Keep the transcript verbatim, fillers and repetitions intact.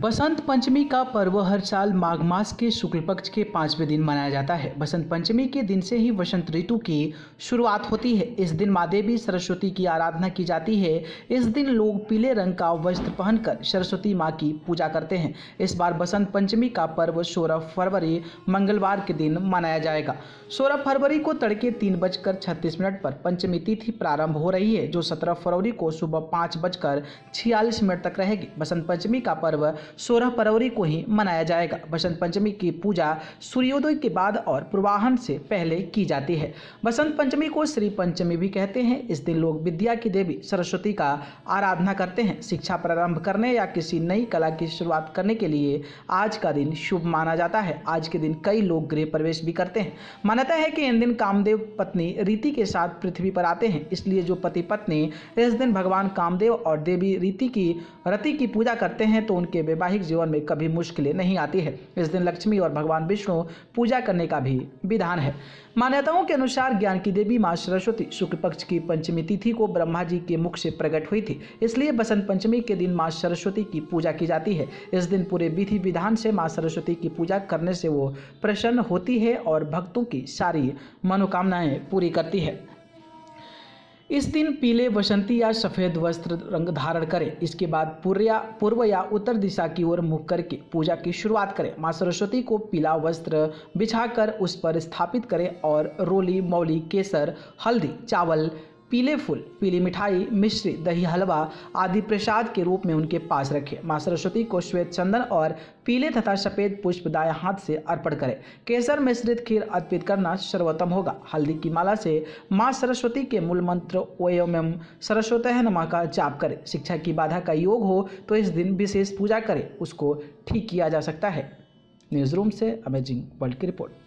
बसंत पंचमी का पर्व हर साल माघ मास के शुक्ल पक्ष के पांचवें दिन मनाया जाता है। बसंत पंचमी के दिन से ही वसंत ऋतु की शुरुआत होती है। इस दिन माँ देवी सरस्वती की आराधना की जाती है। इस दिन लोग पीले रंग का वस्त्र पहनकर सरस्वती माँ की पूजा करते हैं। इस बार बसंत पंचमी का पर्व सोलह फरवरी मंगलवार के दिन मनाया जाएगा। सोलह फरवरी को तड़के तीन बजकर छत्तीस मिनट पर पंचमी तिथि प्रारंभ हो रही है, जो सत्रह फरवरी को सुबह पाँच बजकर छियालीस मिनट तक रहेगी। बसंत पंचमी का पर्व सोलह फरवरी को ही मनाया जाएगा। बसंत पंचमी की पूजा सूर्योदय के बाद और पूर्वाहन से पहले की जाती है। बसंत पंचमी को श्री पंचमी भी कहते हैं। इस दिन लोग विद्या की देवी सरस्वती का आराधना करते हैं। शिक्षा प्रारंभ करने या किसी नई कला की शुरुआत करने के लिए आज का दिन शुभ माना जाता है। आज के दिन कई लोग गृह प्रवेश भी करते हैं। मान्यता है कि इन दिन कामदेव पत्नी रीति के साथ पृथ्वी पर आते हैं, इसलिए जो पति पत्नी इस दिन भगवान कामदेव और देवी रीति की रति की पूजा करते हैं तो उनके वैवाहिक जीवन में कभी मुश्किलें नहीं आती है। इस दिन लक्ष्मी और भगवान विष्णु पूजा करने का भी विधान है। मान्यताओं के अनुसार ज्ञान की देवी मां सरस्वती शुक्ल पक्ष की पंचमी तिथि को ब्रह्मा जी के मुख से प्रकट हुई थी, इसलिए बसंत पंचमी के दिन मां सरस्वती की पूजा की जाती है। इस दिन पूरे विधि विधान से मां सरस्वती की पूजा करने से वो प्रसन्न होती है और भक्तों की सारी मनोकामनाएं पूरी करती है। इस दिन पीले वसंती या सफ़ेद वस्त्र रंग धारण करें। इसके बाद पूर्या पूर्व या उत्तर दिशा की ओर मुख करके पूजा की शुरुआत करें। मां सरस्वती को पीला वस्त्र बिछाकर उस पर स्थापित करें और रोली, मौली, केसर, हल्दी, चावल, पीले फूल, पीली मिठाई, मिश्री, दही, हलवा आदि प्रसाद के रूप में उनके पास रखें। मां सरस्वती को श्वेत चंदन और पीले तथा सफ़ेद पुष्प दाएं हाथ से अर्पण करें। केसर मिश्रित खीर अर्पित करना सर्वोत्तम होगा। हल्दी की माला से मां सरस्वती के मूल मंत्र ओम सरस्वती नमः का जाप करें। शिक्षा की बाधा का योग हो तो इस दिन विशेष पूजा करें, उसको ठीक किया जा सकता है। न्यूज़ रूम से अमेजिंग वर्ल्ड की रिपोर्ट।